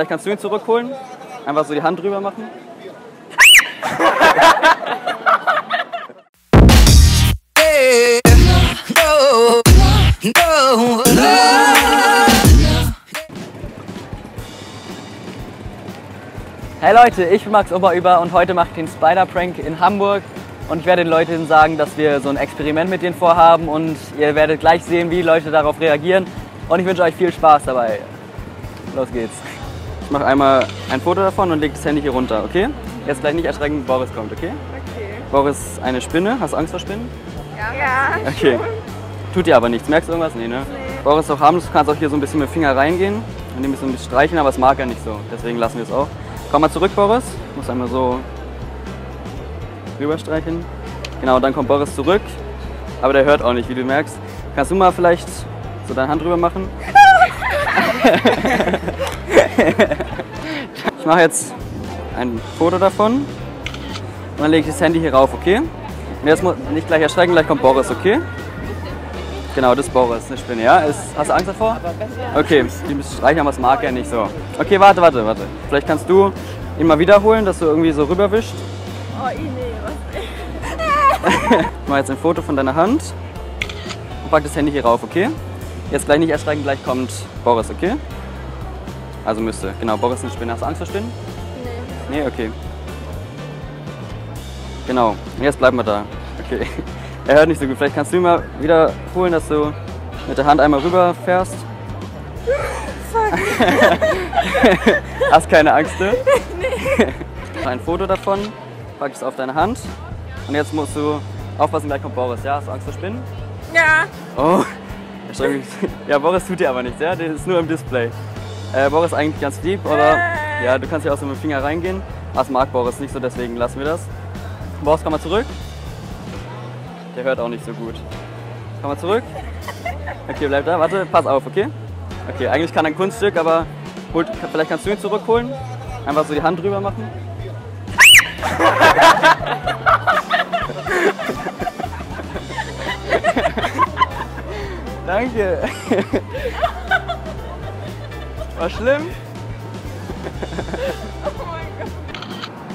Vielleicht kannst du ihn zurückholen. Einfach so die Hand drüber machen. Hey Leute, ich bin Max Oberüber und heute mache ich den Spider-Prank in Hamburg. Und ich werde den Leuten sagen, dass wir so ein Experiment mit denen vorhaben und ihr werdet gleich sehen, wie die Leute darauf reagieren. Und ich wünsche euch viel Spaß dabei. Los geht's. Ich mache einmal ein Foto davon und lege das Handy hier runter, okay? Jetzt gleich nicht erschrecken, Boris kommt, okay? Okay. Boris ist eine Spinne. Hast du Angst vor Spinnen? Ja. Okay. Tut dir aber nichts. Merkst du irgendwas? Nee, ne? Nee. Boris ist auch harmlos. Du kannst auch hier so ein bisschen mit dem Finger reingehen und ein bisschen streicheln, aber es mag er nicht so. Deswegen lassen wir es auch. Komm mal zurück, Boris. Ich muss einmal so rüberstreichen. Genau, und dann kommt Boris zurück, aber der hört auch nicht, wie du merkst. Kannst du mal vielleicht so deine Hand drüber machen? Ich mache jetzt ein Foto davon und dann lege ich das Handy hier rauf, okay? Und jetzt muss nicht gleich erschrecken, gleich kommt Boris, okay? Genau, das ist Boris, eine Spinne, ja? Hast du Angst davor? Okay, die müssen streichen, aber das mag er nicht so. Okay, warte. Vielleicht kannst du ihn mal wiederholen, dass du irgendwie so rüberwischst. Oh, nee, ich mache jetzt ein Foto von deiner Hand und pack das Handy hier rauf, okay? Jetzt gleich nicht erschrecken, gleich kommt Boris, okay? Also müsste. Genau, Boris ist eine Spinne. Hast du Angst vor Spinnen? Nee. Nee, okay. Genau, und jetzt bleiben wir da. Okay. Er hört nicht so gut. Vielleicht kannst du ihn mal wiederholen, dass du mit der Hand einmal rüber fährst. Fuck. Hast keine Angst, ne? Nee. Mach ein Foto davon. Pack es auf deine Hand und jetzt musst du aufpassen, gleich kommt Boris. Ja, hast du Angst vor Spinnen? Ja. Oh, ja, Boris tut dir aber nichts, ja? Der ist nur im Display. Boris ist eigentlich ganz lieb, oder? Ja, du kannst ja auch so mit dem Finger reingehen. Aber das mag Boris nicht so, deswegen lassen wir das. Boris, komm mal zurück. Der hört auch nicht so gut. Komm mal zurück. Okay, bleib da, warte, pass auf, okay? Okay, eigentlich kann er ein Kunststück, aber vielleicht kannst du ihn zurückholen. Einfach so die Hand drüber machen. Danke. War schlimm? Oh mein Gott.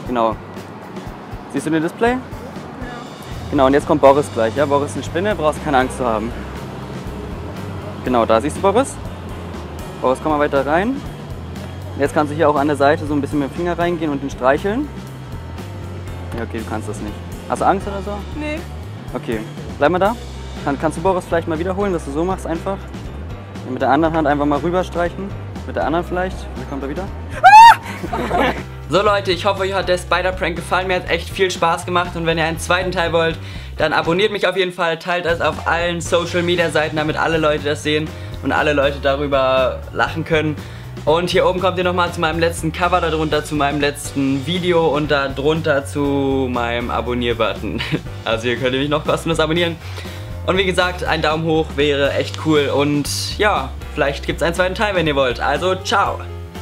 Genau. Siehst du den Display? Ja. Genau, und jetzt kommt Boris gleich. Ja, Boris ist eine Spinne, brauchst keine Angst zu haben. Genau, da siehst du Boris. Boris, komm mal weiter rein. Und jetzt kannst du hier auch an der Seite so ein bisschen mit dem Finger reingehen und ihn streicheln. Ja, okay, du kannst das nicht. Hast du Angst oder so? Nee. Okay, bleib mal da. Kannst du Boris vielleicht mal wiederholen, dass du so machst einfach? Und mit der anderen Hand einfach mal rüberstreichen. Mit der anderen vielleicht. Wie kommt er wieder? Ah! So Leute, ich hoffe, euch hat der Spider-Prank gefallen. Mir hat echt viel Spaß gemacht. Und wenn ihr einen zweiten Teil wollt, dann abonniert mich auf jeden Fall. Teilt das auf allen Social-Media-Seiten, damit alle Leute das sehen und alle Leute darüber lachen können. Und hier oben kommt ihr nochmal zu meinem letzten Cover, darunter zu meinem letzten Video und darunter zu meinem Abonnier-Button. Also hier könnt ihr mich noch kostenlos abonnieren. Und wie gesagt, ein Daumen hoch wäre echt cool und ja, vielleicht gibt es einen zweiten Teil, wenn ihr wollt. Also, ciao!